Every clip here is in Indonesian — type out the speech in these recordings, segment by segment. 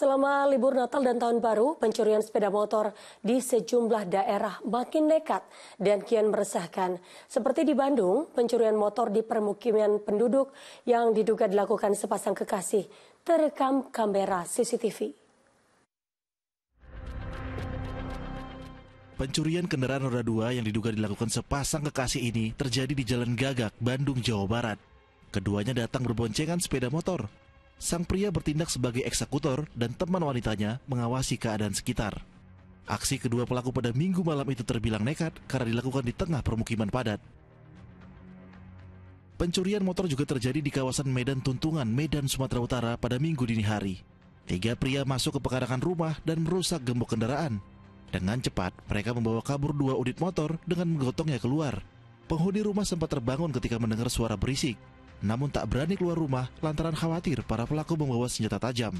Selama libur Natal dan Tahun Baru, pencurian sepeda motor di sejumlah daerah makin nekat dan kian meresahkan. Seperti di Bandung, pencurian motor di permukiman penduduk yang diduga dilakukan sepasang kekasih terekam kamera CCTV. Pencurian kendaraan roda dua yang diduga dilakukan sepasang kekasih ini terjadi di Jalan Gagak, Bandung, Jawa Barat. Keduanya datang berboncengan sepeda motor. Sang pria bertindak sebagai eksekutor dan teman wanitanya mengawasi keadaan sekitar. Aksi kedua pelaku pada Minggu malam itu terbilang nekat karena dilakukan di tengah permukiman padat. Pencurian motor juga terjadi di kawasan Medan Tuntungan, Medan, Sumatera Utara pada Minggu dini hari. Tiga pria masuk ke pekarangan rumah dan merusak gembok kendaraan. Dengan cepat, mereka membawa kabur dua unit motor dengan menggotongnya keluar. Penghuni rumah sempat terbangun ketika mendengar suara berisik, namun tak berani keluar rumah lantaran khawatir para pelaku membawa senjata tajam.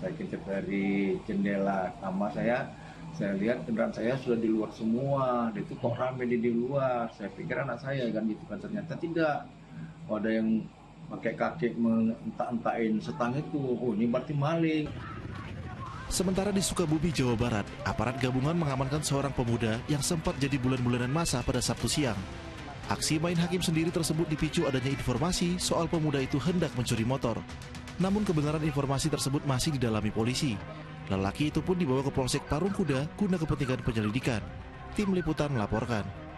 Saya kecek dari jendela kamar saya lihat kendaraan saya sudah di luar semua. Itu kok rame di luar, saya pikir anak saya kan gitu kan, ternyata tidak. Ada yang pakai kaki mengentak-entakin setang itu, oh ini berarti maling. Sementara di Sukabumi, Jawa Barat, aparat gabungan mengamankan seorang pemuda yang sempat jadi bulan-bulanan massa pada Sabtu siang. Aksi main hakim sendiri tersebut dipicu adanya informasi soal pemuda itu hendak mencuri motor. Namun kebenaran informasi tersebut masih didalami polisi. Lelaki itu pun dibawa ke Polsek Parung Kuda guna kepentingan penyelidikan. Tim Liputan melaporkan.